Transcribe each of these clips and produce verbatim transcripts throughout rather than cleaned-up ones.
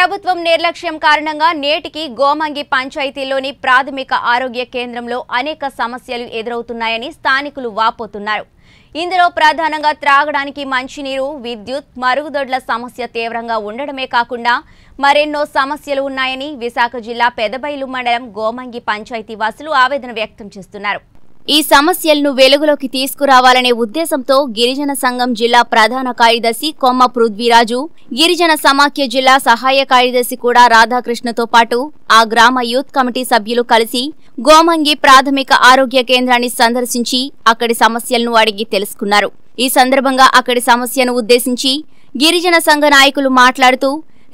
ప్రభుత్వం నిర్లక్ష్యం కారణంగా నేటికి గోమంగి పంచాయతీలోని ప్రాథమిక ఆరోగ్య కేంద్రంలో అనేక సమస్యలు ఎదురవుతున్నాయని స్థానికులు వాపోతున్నారు. ఇందులో ప్రధానంగా త్రాగడానికి మంచినీరు, విద్యుత్, మరుగుదొడ్ల సమస్య తీవ్రంగా ఉండడమే కాకుండా మరెన్నో సమస్యలు ఉన్నాయని విశాఖ జిల్లా పెదబైలు మండలం గోమంగి పంచాయతీ వాసులు ఆవేదన వ్యక్తం చేస్తున్నారు. ఈ సమస్యలను వెలుగులోకి తీసుకురావాలనే ఉద్దేశంతో గిరిజన సంఘం జిల్లా ప్రధాన కార్యదర్శి కోమ పృథ్వీరాజు, గిరిజన సమాఖ్య జిల్లా సహాయ కార్యదర్శి కూడా రాధాకృష్ణతో పాటు ఆ గ్రామ యూత్ కమిటీ సభ్యులు కలిసి గోమంగి ప్రాథమిక ఆరోగ్య కేంద్రాన్ని సందర్శించి అక్కడి సమస్యలను అడిగి తెలుసుకున్నారు. ఈ సందర్భంగా అక్కడి సమస్యను ఉద్దేశించి గిరిజన సంఘ నాయకులు మాట్లాడుతూ,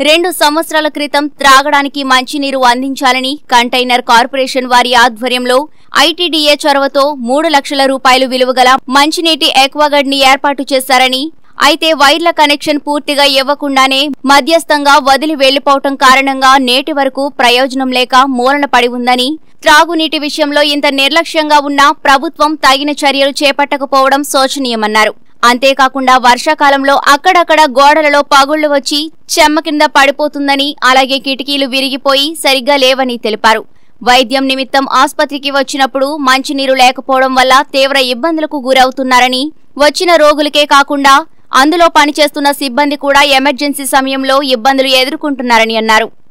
రెండు సంవత్సరాల క్రితం త్రాగడానికి మంచినీరు అందించాలని కంటైనర్ కార్పొరేషన్ వారి ఆధ్వర్యంలో ఐ టీ డి ఏ చొరవతో మూడు లక్షల రూపాయలు విలువగల మంచినీటి ఎక్వాగార్డ్ ని ఏర్పాటు చేశారని, అయితే వైర్ల కనెక్షన్ పూర్తిగా ఇవ్వకుండానే మధ్యస్థంగా వదిలి వెళ్లిపోవటం కారణంగా నేటి వరకు ప్రయోజనం లేక మూలన పడి ఉందని, త్రాగునీటి విషయంలో ఇంత నిర్లక్ష్యంగా ఉన్నా ప్రభుత్వం తగిన చర్యలు చేపట్టకపోవడం శోచనీయమన్నారు. అంతేకాకుండా వర్షాకాలంలో అక్కడక్కడ గోడలలో పగుళ్లు వచ్చి చెమ్మ కింద పడిపోతుందని, అలాగే కిటికీలు విరిగిపోయి సరిగ్గా లేవని తెలిపారు. వైద్యం నిమిత్తం ఆసుపత్రికి వచ్చినప్పుడు మంచినీరు లేకపోవడం వల్ల తీవ్ర ఇబ్బందులకు గురవుతున్నారని, వచ్చిన రోగులకే కాకుండా అందులో పనిచేస్తున్న సిబ్బంది కూడా ఎమర్జెన్సీ సమయంలో ఇబ్బందులు ఎదుర్కొంటున్నారని అన్నారు.